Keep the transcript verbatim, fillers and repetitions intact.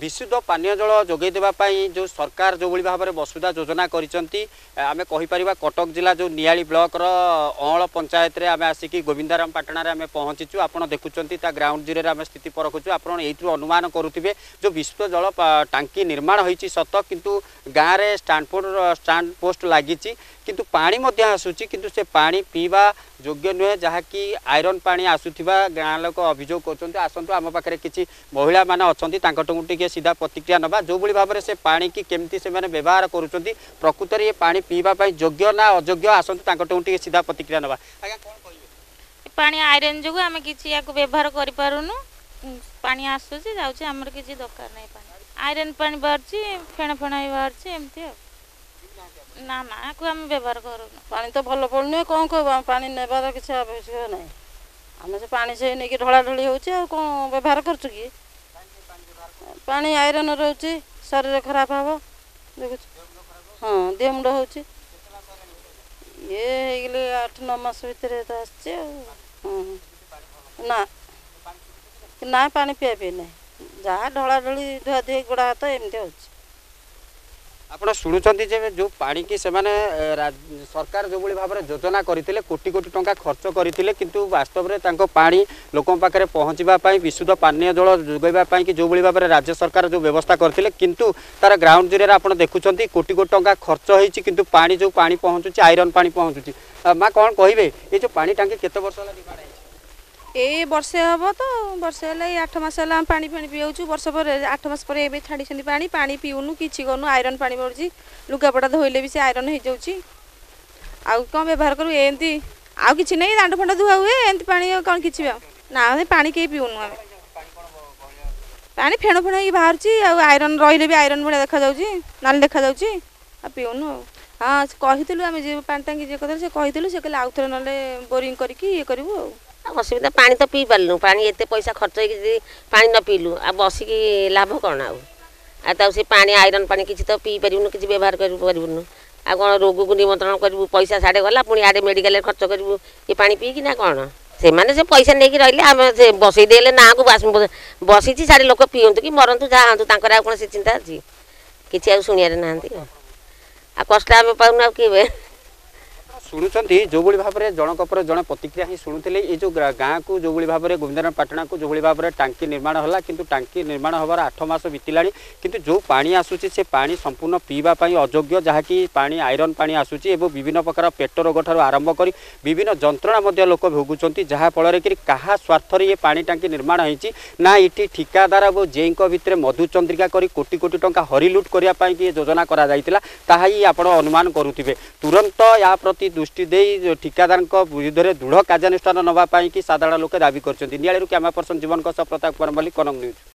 विशुद्ध पानी जल जोगे देवाई जो सरकार जो भाव में वसुधा योजना करें कहीपर कटक जिला जो नियाली ब्लॉक अँल पंचायत आम आसिकी गोविंदाराम पाटणार आम पहुँचीचु आपड़ देखुं ग्राउंड जीरो आम स्थित रखुचु आपड़ यू अनुमान करुवे जो विशुद्ध जल टांकी निर्माण होती सत किंतु गाँव में स्टांड स्टांड पोस्ट लगी किंतु पानी आसूची किंतु से पानी पीवा योग्य नुहे जहाँकि आयरन पानी आसूबा गाँव लोक अभियोग करते आसतु आम पाखे किसी महिला मैंने अच्छा टे सीधा प्रतिक्रिया ना जो भाव में से पानी की केमती से मैंने व्यवहार करुँच प्रकृत ये पानी पीवाई योग्य ना अयोग्य आसतु टे सीधा प्रतिक्रिया ना आज्ञा कौन कह पानी आयरन जो आम कि व्यवहार करूँ पानी आसूसी जामर किसी दरकार ना आयरन पानी बाहर फेण फेण बाहर एमती ना ना आम व्यवहार करूँ पानी तो भल पड़े कौन कह पानी नेबार किसी आवश्यक ना आम से पानी से नहीं ढला ढली हो कौन व्यवहार करचु कि पानी आयरन रोचे शरीर खराब हम देखु हाँ दे मुंड हो ये आठ नौ मास भर तो आ ना पानी पीया पी ना जहाँ ढला ढली धुआ धुई गोड़ा हाथ एमती हो आपड़ शुणुंट जो पानी की से माने सरकार जो भाव में योजना करते कोटी कोटी टंका खर्च करते किंतु वास्तव में तांको पानी लोक पाखे पहुँचापी विशुद्ध पानी जल जोगाई कि जो भाव में राज्य सरकार जो व्यवस्था करते किंतु तार ग्राउंड जीरो आप देखुं कोटी कोटी टंका खर्च होती किंतु पानी जो पानी पहुँचुची आयरन पानी पहुँचुची माँ कौन कहे ये जो पानी टांकी केते वर्ष ए बर्षे हम तो बर्षे है आठ मस पानी फाणी पीऊँ वर्ष पर आठ मस पर ये छाड़ी पानी पानी पीऊनु कि आयरन पानी पड़ी लुगापटा धोले भी सी आयरन हो जाऊँ आउ कौन व्यवहार करूँ एमती आउ कि नहीं दाण्ड फंड धुआ हुए एमती पानी कौन कि ना पानी कहीं पीऊनु आम पानी फेण फेण हो बाहर आयरन रही आयरन भाया देखा ना देखा पीऊनु हाँ कही आम जी पानी टांगी जी कह कही से कहले आउ थे ना बोरिंग करी करूँ असुविधा पानी तो पी पारू पानी एत पैसा खर्च हो पानी न पीलु आ बसिक लाभ कौन आउ से पानी आयरन पानी किसी तो पी पारूनु कि व्यवहार करूँ आ कौन रोग को निमंत्रण करूँ पैसा साढ़े गला पुणी आड़े मेडिकल खर्च करूँ ये पानी पी कि ना कौन से मैंने से पैसा नहीं रही आम से बसईदेले ना को बसी साढ़े लोक पींतु कि मरतु जहाँ आंतु कौन से चिंता अच्छी किसी आज शुणारे ना आ कष्ट आम पाऊना किए शुणुंटे जो भाव में जनक पर जन प्रतिक्रिया ही शुणुले ये जो गाँव को जो भाव में गोविंदाराम पाटणा को जो भाव में टांकी निर्माण होला किंतु टांकी निर्माण होवार आठ मास बीतला किंतु जो पानी आसूची से पानी संपूर्ण पीवाई अयोग्य जहाँकि पानी आयरन पानी आसूची एवं विभिन्न प्रकार पेट रोग ठार आरंभ कर विभिन्न जंत्रणा लोक भोगुंट जहाँफल कि क्या स्वार्थर ये पानी टांकी निर्माण होती ना ये ठिकादार और जेई भितर मधुचंद्रिका कर कोटी कोटी टंका हरिलुट करने की योजना करुमान करुवे तुरंत या प्रति दृष्टि दे ठिकादार विरुद्ध में दृढ़ कार्यानुष्ठान नापी साधारण लोके दावी करछन्ति। नियाली रू कैमरा पर्सन जीवन सह प्रताप कुमार मल्लिक, कनक न्यूज।